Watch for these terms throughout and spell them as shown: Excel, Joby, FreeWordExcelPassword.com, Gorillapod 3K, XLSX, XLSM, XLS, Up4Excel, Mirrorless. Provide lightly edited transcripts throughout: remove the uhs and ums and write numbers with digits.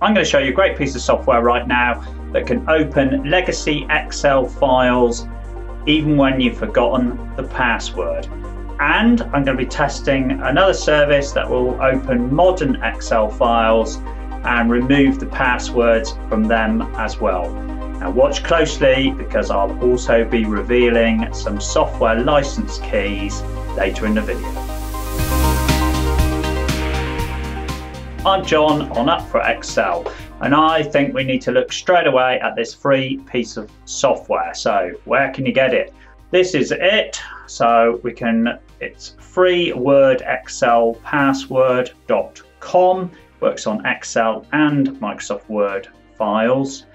I'm going to show you a great piece of software right now that can open legacy Excel files even when you've forgotten the password. And I'm going to be testing another service that will open modern Excel files and remove the passwords from them as well. Now watch closely, because I'll also be revealing some software license keys later in the video. I'm John on Up4Excel, and I think we need to look straight away at this free piece of software. So where can you get it? This is it. So we can, it's FreeWordExcelPassword.com. Works on Excel and Microsoft Word files,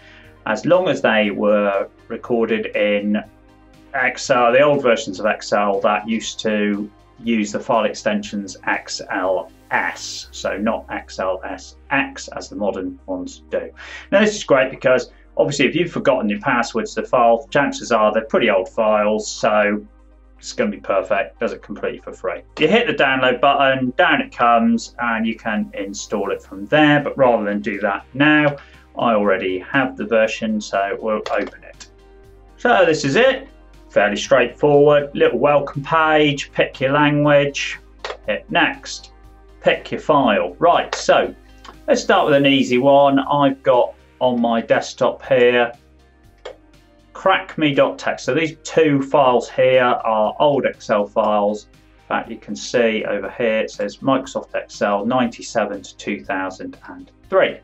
as long as they were recorded in Excel, the old versions of Excel that used to use the file extensions XLS, so not XLSX as the modern ones do. Now this is great because obviously if you've forgotten your passwords to the file, chances are they're pretty old files, so it's going to be perfect. Does it completely for free. You hit the download button, down it comes, and you can install it from there. But rather than do that now, I already have the version, so we'll open it. So this is it. Fairly straightforward. Little welcome page. Pick your language. Hit next. Pick your file. Right, so let's start with an easy one. I've got on my desktop here crackme.txt. So these two files here are old Excel files. In fact, you can see over here it says Microsoft Excel 97 to 2003.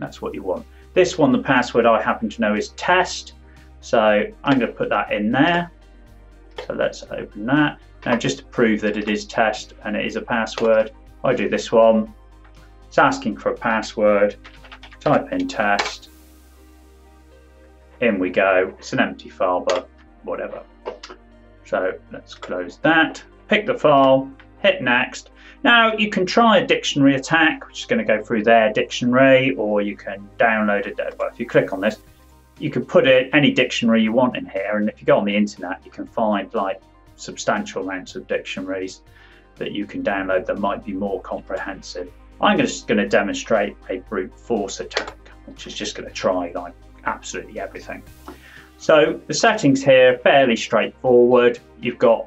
That's what you want. This one, the password I happen to know is test. So I'm going to put that in there. So let's open that. Now just to prove that it is test and it is a password, I do this one. It's asking for a password. Type in test. In we go. It's an empty file, but whatever. So let's close that. Pick the file, hit next. Now you can try a dictionary attack, which is going to go through their dictionary, or you can download it. Well, if you click on this, you can put it, any dictionary you want in here. And if you go on the internet, you can find like substantial amounts of dictionaries that you can download that might be more comprehensive. I'm just going to demonstrate a brute force attack, which is just going to try like absolutely everything. So the settings here, fairly straightforward. You've got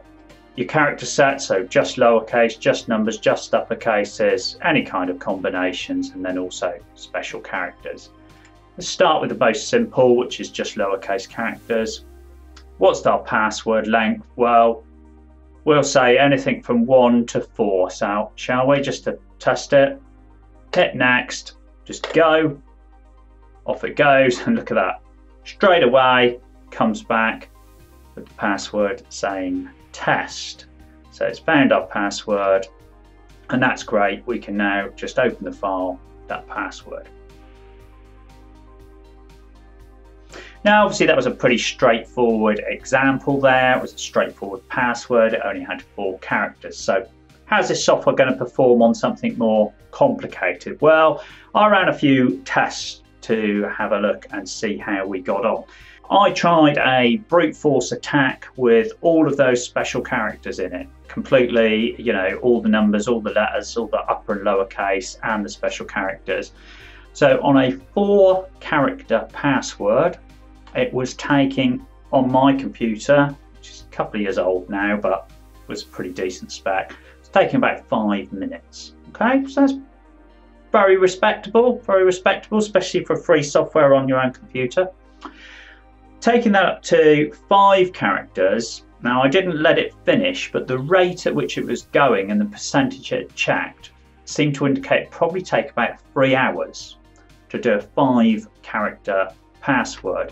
your character set, so just lowercase, just numbers, just upper cases, any kind of combinations, and then also special characters. Let's start with the most simple, which is just lowercase characters. What's our password length? Well, we'll say anything from 1 to 4. So shall we, just to test it, hit next, just go. Off it goes, and look at that. Straight away comes back with the password saying test. So it's found our password, and that's great. We can now just open the file, that password. Now obviously that was a pretty straightforward example there. It was a straightforward password. It only had 4 characters. So how's this software going to perform on something more complicated? Well, I ran a few tests to have a look and see how we got on. I tried a brute force attack with all of those special characters in it, completely, you know, all the numbers, all the letters, all the upper and lower case, and the special characters. So on a 4-character password, it was taking on my computer, which is a couple of years old now, but was a pretty decent spec. It's taking about 5 minutes. Okay, so that's very respectable, especially for free software on your own computer. Taking that up to 5 characters, now I didn't let it finish, but the rate at which it was going and the percentage it checked seemed to indicate it probably take about 3 hours to do a 5-character password.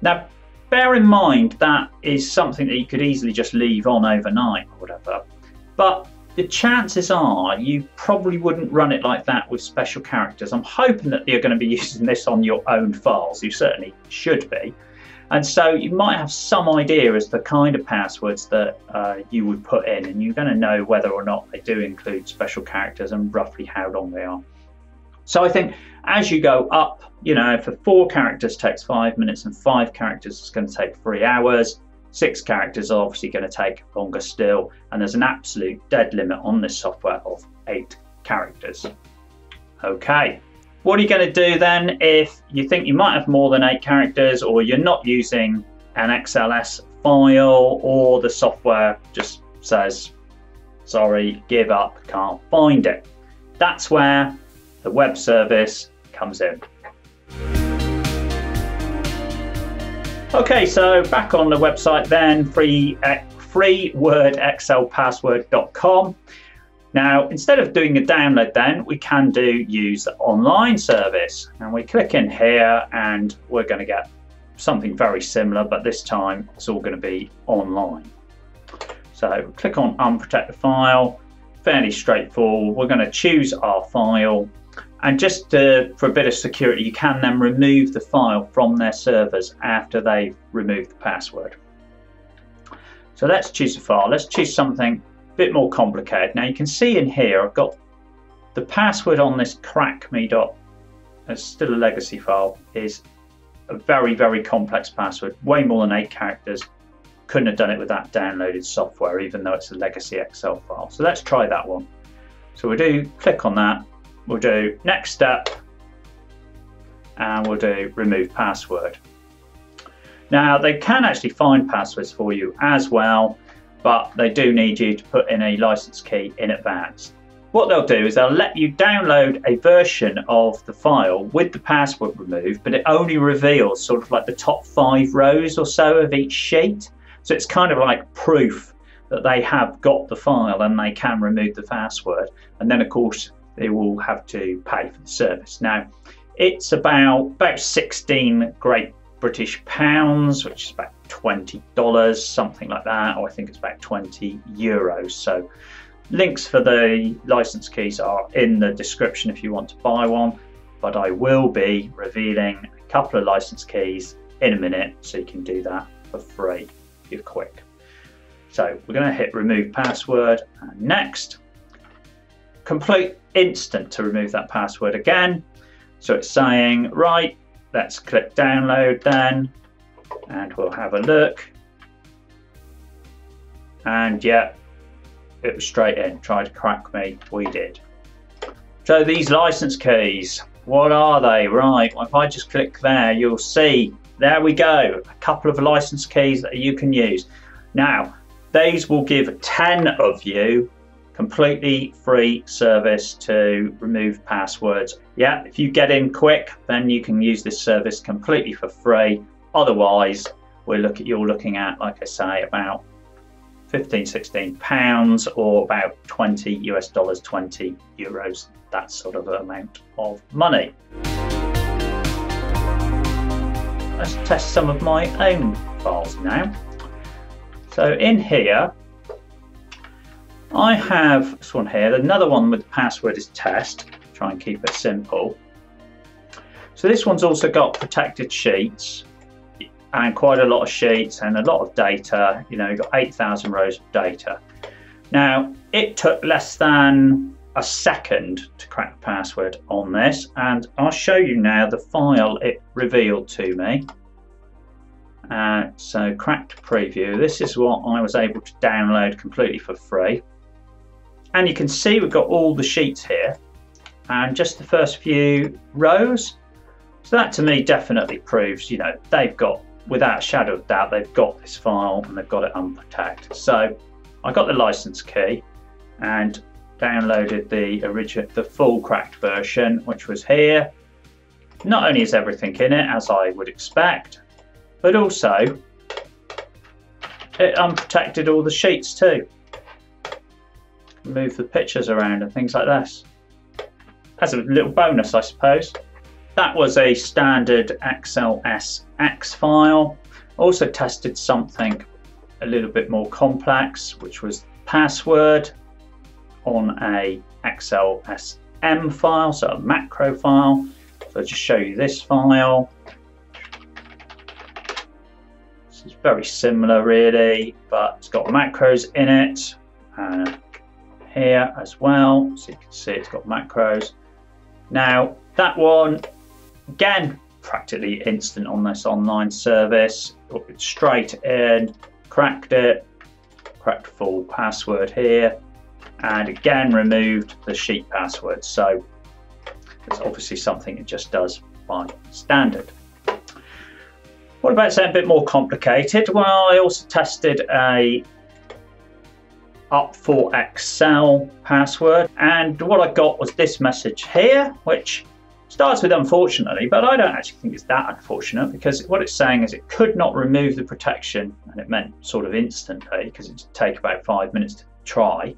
Now, bear in mind that is something that you could easily just leave on overnight or whatever, but the chances are you probably wouldn't run it like that with special characters. I'm hoping that you're going to be using this on your own files. You certainly should be. And so you might have some idea as the kind of passwords that you would put in, and you're going to know whether or not they do include special characters and roughly how long they are. So I think as you go up, you know, for 4 characters takes 5 minutes, and 5 characters is going to take 3 hours. 6 characters are obviously going to take longer still, and there's an absolute dead limit on this software of 8 characters. Okay, What are you going to do then if you think you might have more than 8 characters, or you're not using an XLS file, or the software just says, sorry, give up, can't find it? That's where the web service comes in. Okay, so back on the website then, FreeWordExcelPassword.com. Now, instead of doing a download then, we can do use the online service. And we click in here and we're going to get something very similar, but this time it's all going to be online. So click on unprotect the file, fairly straightforward. We're going to choose our file. And just for a bit of security, you can then remove the file from their servers after they've removed the password. So let's choose a file. Let's choose something a bit more complicated. Now you can see in here, I've got the password on this crackme. It's still a legacy file, is a very, very complex password, way more than 8 characters. Couldn't have done it with that downloaded software, even though it's a legacy Excel file. So let's try that one. So we'll do click on that. We'll do next step and we'll do remove password. Now they can actually find passwords for you as well, but they do need you to put in a license key in advance. What they'll do is they'll let you download a version of the file with the password removed, but it only reveals sort of like the top 5 rows or so of each sheet. So it's kind of like proof that they have got the file and they can remove the password. And then of course, they will have to pay for the service. Now, it's about 16 Great British pounds, which is about $20, something like that, or I think it's about 20 euros. So links for the license keys are in the description if you want to buy one, but I will be revealing a couple of license keys in a minute, so you can do that for free if you're quick. So we're gonna hit remove password and next. Complete instant to remove that password again. So it's saying, right, let's click download then, and we'll have a look. And yeah, it was straight in, tried to crack me, we did. So these license keys, what are they? Right, well, if I just click there, you'll see, there we go, a couple of license keys that you can use. Now, these will give 10 of you completely free service to remove passwords. Yeah, if you get in quick, then you can use this service completely for free. Otherwise, you're looking at, like I say, about 15, 16 pounds or about 20 US dollars, 20 euros, that sort of amount of money. Let's test some of my own files now. So in here, I have this one here, another one with the password is test, try and keep it simple. So this one's also got protected sheets and quite a lot of sheets and a lot of data, you know, you've got 8,000 rows of data. Now, it took less than a second to crack the password on this, and I'll show you now the file it revealed to me. So cracked preview, this is what I was able to download completely for free. And you can see we've got all the sheets here and just the first few rows. So that to me definitely proves, you know, they've got, without a shadow of doubt, they've got this file and they've got it unprotected. So I got the license key and downloaded the full cracked version, which was here. Not only is everything in it, as I would expect, but also it unprotected all the sheets too. Move the pictures around and things like this. As a little bonus, I suppose. That was a standard XLSX file. Also tested something a little bit more complex, which was password on a XLSM file, so a macro file. So I'll just show you this file. It's very similar really, but it's got macros in it and here as well, so you can see it's got macros. Now that one, again, practically instant on this online service, straight in, cracked it, cracked full password here, and again removed the sheet password. So It's obviously something it just does by standard. What about something a bit more complicated? Well, I also tested a Up4Excel password, and what I got was this message here, which starts with unfortunately, but I don't actually think it's that unfortunate, because what it's saying is it could not remove the protection, and it meant sort of instantly because it'd take about 5 minutes to try.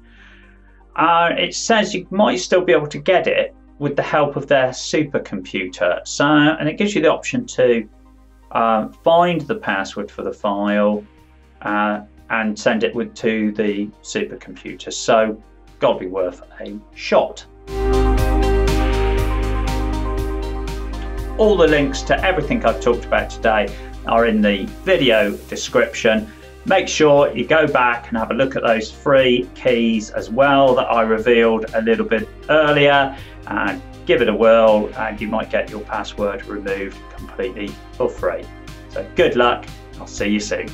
It says you might still be able to get it with the help of their supercomputer. So, and it gives you the option to find the password for the file and send it to the supercomputer. So, gotta be worth a shot. All the links to everything I've talked about today are in the video description. Make sure you go back and have a look at those free keys as well that I revealed a little bit earlier, and give it a whirl and you might get your password removed completely for free. So good luck, I'll see you soon.